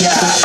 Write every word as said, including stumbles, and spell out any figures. Yeah.